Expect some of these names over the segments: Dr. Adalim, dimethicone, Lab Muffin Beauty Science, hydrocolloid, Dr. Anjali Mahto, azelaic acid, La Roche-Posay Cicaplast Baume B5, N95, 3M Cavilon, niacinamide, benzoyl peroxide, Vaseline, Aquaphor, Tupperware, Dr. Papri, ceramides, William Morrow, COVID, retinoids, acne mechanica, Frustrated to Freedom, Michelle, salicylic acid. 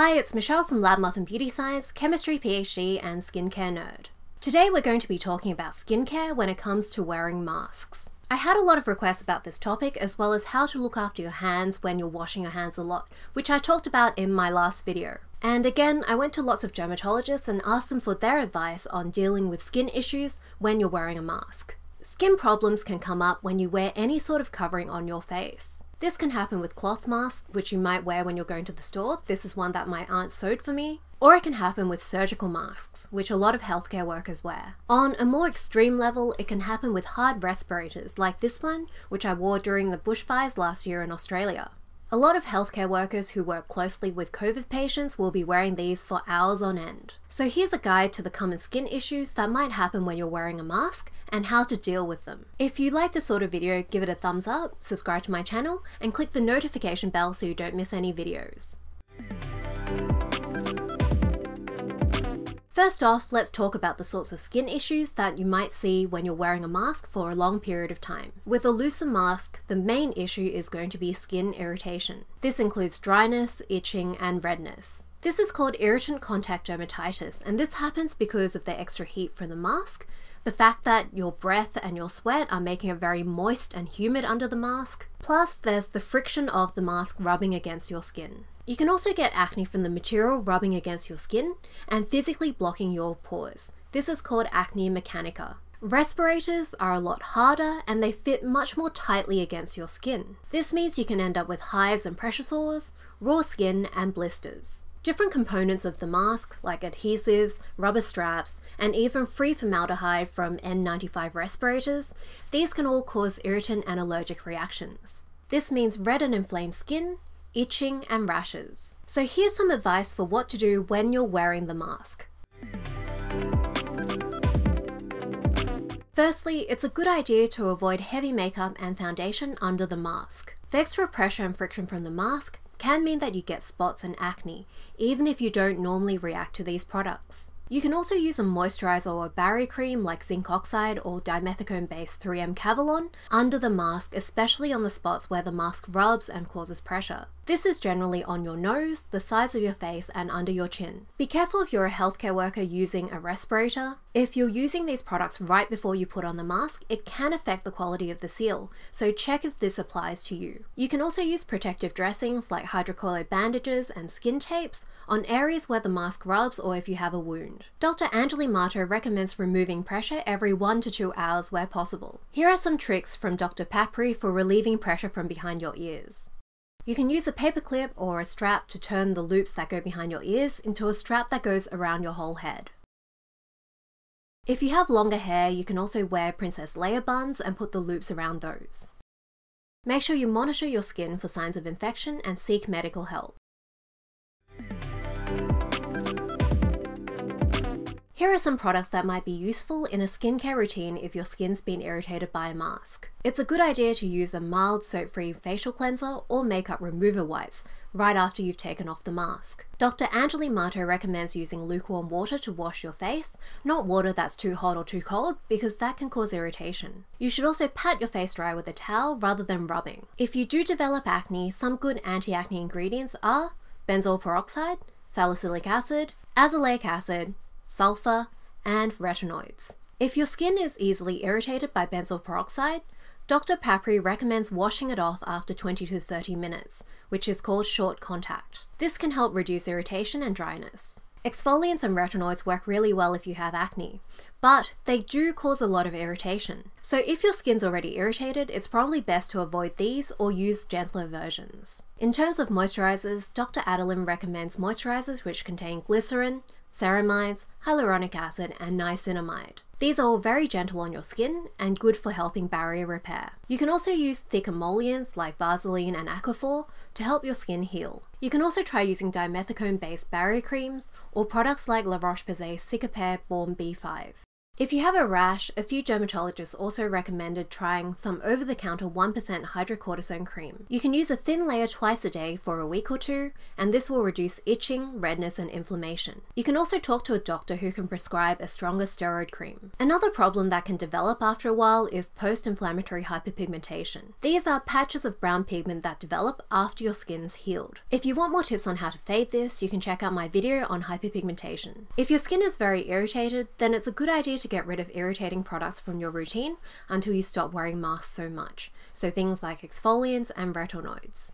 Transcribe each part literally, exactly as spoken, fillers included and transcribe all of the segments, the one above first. Hi, it's Michelle from Lab Muffin Beauty Science, Chemistry PhD and Skincare Nerd. Today we're going to be talking about skincare when it comes to wearing masks. I had a lot of requests about this topic, as well as how to look after your hands when you're washing your hands a lot, which I talked about in my last video. And again, I went to lots of dermatologists and asked them for their advice on dealing with skin issues when you're wearing a mask. Skin problems can come up when you wear any sort of covering on your face. This can happen with cloth masks, which you might wear when you're going to the store. This is one that my aunt sewed for me. Or it can happen with surgical masks, which a lot of healthcare workers wear. On a more extreme level, it can happen with hard respirators, like this one, which I wore during the bushfires last year in Australia. A lot of healthcare workers who work closely with COVID patients will be wearing these for hours on end. So here's a guide to the common skin issues that might happen when you're wearing a mask and how to deal with them. If you like this sort of video, give it a thumbs up, subscribe to my channel, and click the notification bell so you don't miss any videos. First off, let's talk about the sorts of skin issues that you might see when you're wearing a mask for a long period of time. With a looser mask, the main issue is going to be skin irritation. This includes dryness, itching, and redness. This is called irritant contact dermatitis, and this happens because of the extra heat from the mask, the fact that your breath and your sweat are making it very moist and humid under the mask, plus there's the friction of the mask rubbing against your skin. You can also get acne from the material rubbing against your skin and physically blocking your pores. This is called acne mechanica. Respirators are a lot harder and they fit much more tightly against your skin. This means you can end up with hives and pressure sores, raw skin, and blisters. Different components of the mask, like adhesives, rubber straps, and even free formaldehyde from N ninety-five respirators, these can all cause irritant and allergic reactions. This means red and inflamed skin, itching, and rashes. So here's some advice for what to do when you're wearing the mask. Firstly, it's a good idea to avoid heavy makeup and foundation under the mask. The extra pressure and friction from the mask can mean that you get spots and acne, even if you don't normally react to these products. You can also use a moisturizer or a barrier cream like zinc oxide or dimethicone-based three M Cavilon under the mask, especially on the spots where the mask rubs and causes pressure. This is generally on your nose, the sides of your face, and under your chin. Be careful if you're a healthcare worker using a respirator. If you're using these products right before you put on the mask, it can affect the quality of the seal, so check if this applies to you. You can also use protective dressings like hydrocolloid bandages and skin tapes on areas where the mask rubs or if you have a wound. Doctor Anjali Mahto recommends removing pressure every one to two hours where possible. Here are some tricks from Doctor Papri for relieving pressure from behind your ears. You can use a paper clip or a strap to turn the loops that go behind your ears into a strap that goes around your whole head. If you have longer hair, you can also wear princess layer buns and put the loops around those. Make sure you monitor your skin for signs of infection and seek medical help. Here are some products that might be useful in a skincare routine if your skin's been irritated by a mask. It's a good idea to use a mild soap-free facial cleanser or makeup remover wipes right after you've taken off the mask. Doctor Anjali Mahto recommends using lukewarm water to wash your face, not water that's too hot or too cold, because that can cause irritation. You should also pat your face dry with a towel rather than rubbing. If you do develop acne, some good anti-acne ingredients are benzoyl peroxide, salicylic acid, azelaic acid, sulfur, and retinoids. If your skin is easily irritated by benzoyl peroxide, Doctor Papri recommends washing it off after twenty to thirty minutes, which is called short contact. This can help reduce irritation and dryness. Exfoliants and retinoids work really well if you have acne, but they do cause a lot of irritation. So if your skin's already irritated, it's probably best to avoid these or use gentler versions. In terms of moisturizers, Doctor Adalim recommends moisturizers which contain glycerin, ceramides, hyaluronic acid, and niacinamide. These are all very gentle on your skin and good for helping barrier repair. You can also use thick emollients like Vaseline and Aquaphor to help your skin heal. You can also try using dimethicone-based barrier creams or products like La Roche-Posay Cicaplast Baume B five. If you have a rash, a few dermatologists also recommended trying some over-the-counter one percent hydrocortisone cream. You can use a thin layer twice a day for a week or two, and this will reduce itching, redness, and inflammation. You can also talk to a doctor who can prescribe a stronger steroid cream. Another problem that can develop after a while is post-inflammatory hyperpigmentation. These are patches of brown pigment that develop after your skin's healed. If you want more tips on how to fade this, you can check out my video on hyperpigmentation. If your skin is very irritated, then it's a good idea to get rid of irritating products from your routine until you stop wearing masks so much, so things like exfoliants and retinoids.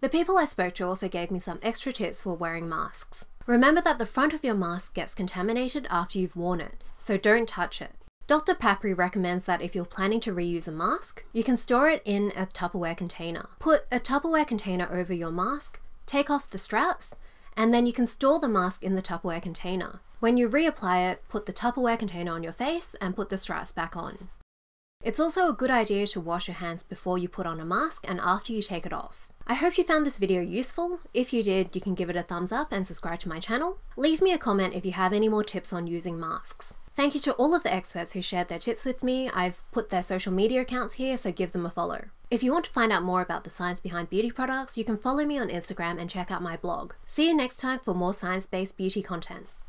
The people I spoke to also gave me some extra tips for wearing masks. Remember that the front of your mask gets contaminated after you've worn it, so don't touch it. Doctor Papri recommends that if you're planning to reuse a mask, you can store it in a Tupperware container. Put a Tupperware container over your mask, take off the straps, and then you can store the mask in the Tupperware container. When you reapply it, put the Tupperware container on your face and put the straps back on. It's also a good idea to wash your hands before you put on a mask and after you take it off. I hope you found this video useful. If you did, you can give it a thumbs up and subscribe to my channel. Leave me a comment if you have any more tips on using masks. Thank you to all of the experts who shared their tips with me. I've put their social media accounts here, so give them a follow. If you want to find out more about the science behind beauty products, you can follow me on Instagram and check out my blog. See you next time for more science-based beauty content.